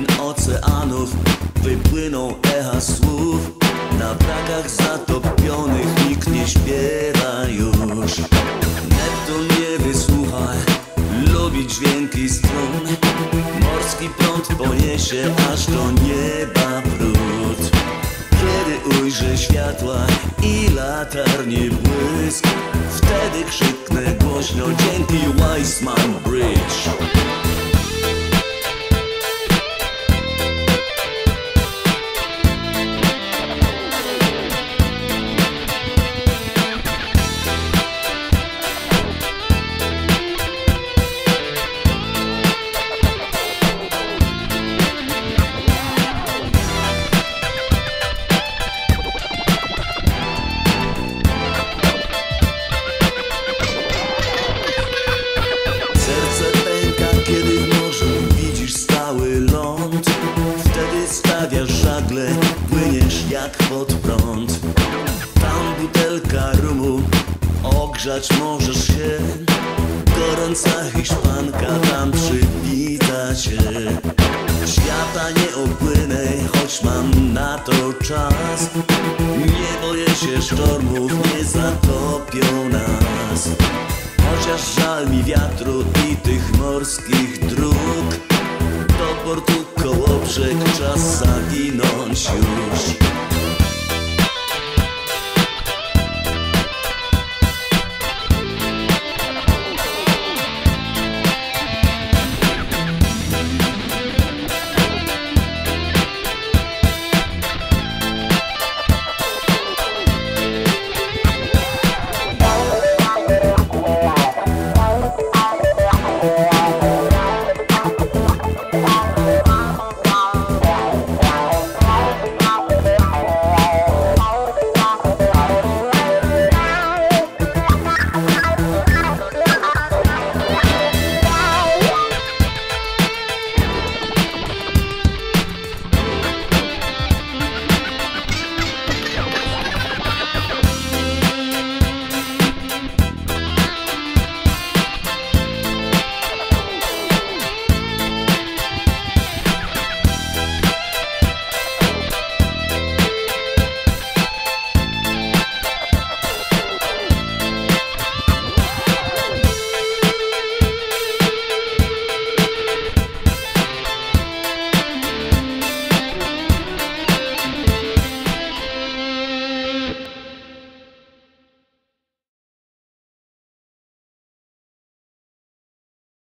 głębin oceanów wypłyną echa słów. Na brakach zatopionych nikt nie śpiewa już. Neptun nie wysłucha, lubi dźwięki strun. Morski prąd poniesie aż do nieba wrót. Kiedy ujrzę światła i latarni błysk, wtedy krzyknę głośno dzięki Wiseman bridge. Płyniesz jak pod prąd. Tam butelka rumu, ogrzać możesz się. Gorąca hiszpanka tam przywita cię. Świata nie opłynę, choć mam na to czas. Nie boję się sztormów, nie zatopią nas. Chociaż żal mi wiatru i tych morskich dróg. Do portu Kołobrzeg czas zaginąć już.